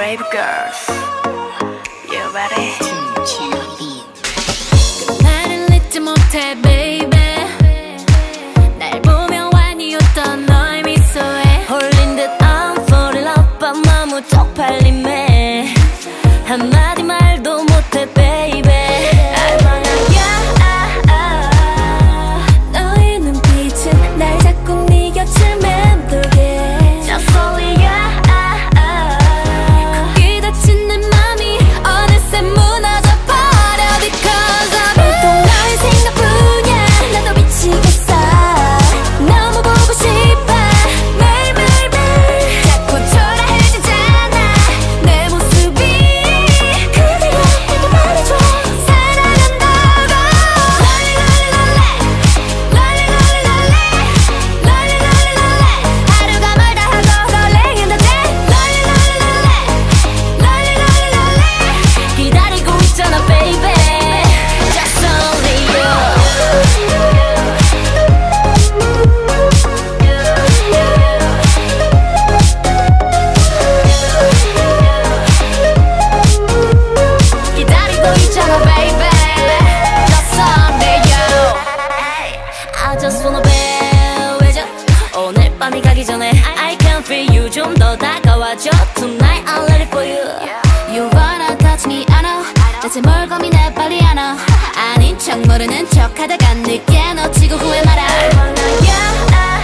Brave Girls. You ready? 그날은 잊지 못해 baby 날 보며 완히 웃던 너의 미소에 홀린 듯 I'm fall in love 밤 너무 쪽팔림에 한마디 말도 못해 baby I can feel you 좀 더 다가와줘 Tonight I'll let it for you You wanna touch me I know 대체 뭘 고민해 빨리 안 와 아닌 척 모르는 척 하다가 늦게 놓치고 후회 말아 I wanna yeah